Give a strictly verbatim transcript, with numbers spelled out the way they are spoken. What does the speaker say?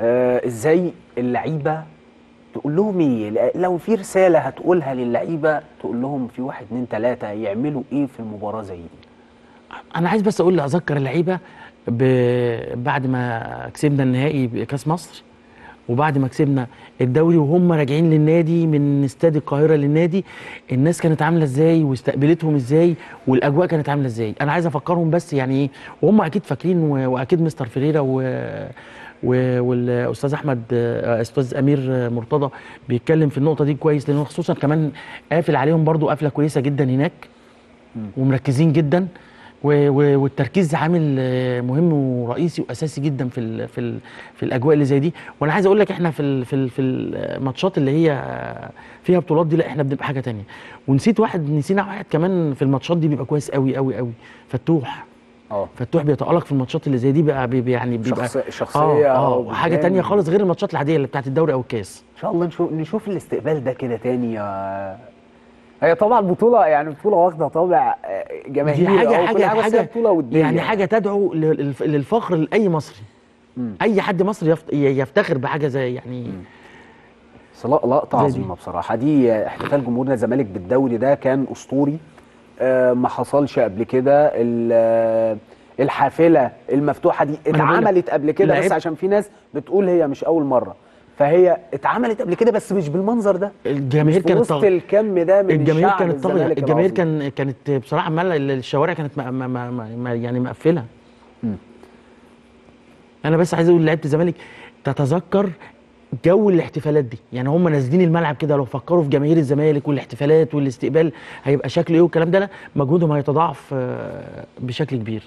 آه ازاي اللعيبه تقول لهم ايه؟ لو في رساله هتقولها للعيبه تقول لهم في واحد اتنين تلاته يعملوا ايه في المباراه زي دي؟ انا عايز بس اقول اذكر اللعيبه بعد ما كسبنا النهائي بكاس مصر وبعد ما كسبنا الدوري وهم راجعين للنادي من استاد القاهره للنادي، الناس كانت عامله ازاي واستقبلتهم ازاي والاجواء كانت عامله ازاي. انا عايز افكرهم بس يعني ايه، وهم اكيد فاكرين، واكيد مستر فيريرا و... و... والاستاذ احمد استاذ امير مرتضى بيتكلم في النقطه دي كويس، لانه خصوصا كمان قافل عليهم برضو قفله كويسه جدا هناك ومركزين جدا، والتركيز عامل مهم ورئيسي واساسي جدا في ال في ال في الاجواء اللي زي دي. وانا عايز اقول لك احنا في ال في ال في الماتشات اللي هي فيها بطولات دي لا احنا بنبقى حاجه ثانيه. ونسيت واحد، نسينا واحد كمان في الماتشات دي بيبقى كويس قوي قوي قوي، فتوح. اه فتوح بيتالق في الماتشات اللي زي دي بقى بي يعني بيبقى شخص شخصيه اه حاجه ثانيه خالص غير الماتشات العاديه اللي بتاعت الدوري او الكاس. ان شاء الله نشوف نشوف الاستقبال ده كده ثاني. هي طبعا بطولة، يعني بطولة واخدة طابع جماهيري، دي حاجة حاجة حاجة بطولة يعني حاجة تدعو للفخر لأي مصري. مم. أي حد مصري يفتخر بحاجة زي يعني لقطة عظيمة بصراحة. دي احتفال جمهورنا الزمالك بالدوري ده كان أسطوري، آه ما حصلش قبل كده. الحافلة المفتوحة دي اتعملت قبل كده، بس عشان في ناس بتقول هي مش أول مرة، فهي اتعملت قبل كده بس مش بالمنظر ده. الجماهير كانت وسط الكم ده من الجماهير، كانت طاغيه. الجماهير كان كانت بصراحه عماله، الشوارع كانت ما ما ما ما يعني مقفله. م. انا بس عايز اقول لعيبه الزمالك تتذكر جو الاحتفالات دي، يعني هم نازلين الملعب كده لو فكروا في جماهير الزمالك والاحتفالات والاستقبال هيبقى شكله ايه والكلام ده، مجهودهم هيتضاعف بشكل كبير.